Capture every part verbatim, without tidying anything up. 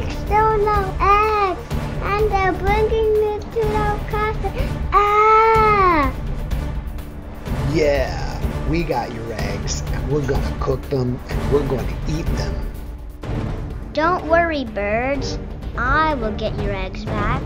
takes so long eggs, and they're bringing me to our castle. Ah! Yeah, we got your eggs, and we're gonna cook them, and we're gonna eat them. Don't worry, birds. I will get your eggs back.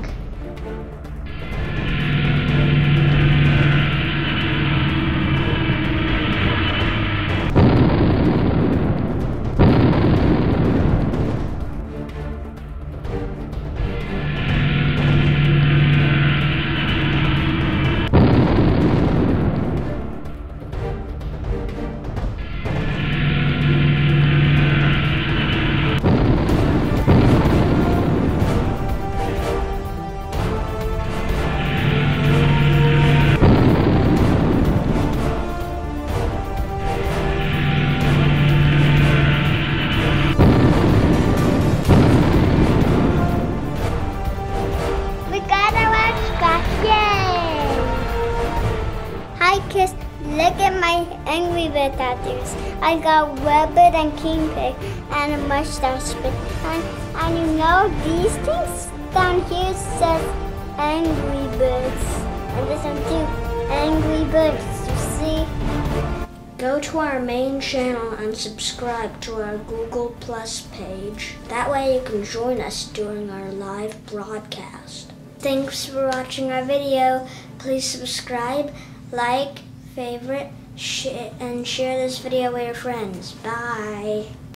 Look at my Angry Bird tattoos. I got rabbit and kingpin and a mustache pin. And, and you know, these things down here says Angry Birds. And this one too, Angry Birds, you see? Go to our main channel and subscribe to our Google Plus page. That way you can join us during our live broadcast. Thanks for watching our video. Please subscribe, like, favorite, share, and share this video with your friends. Bye.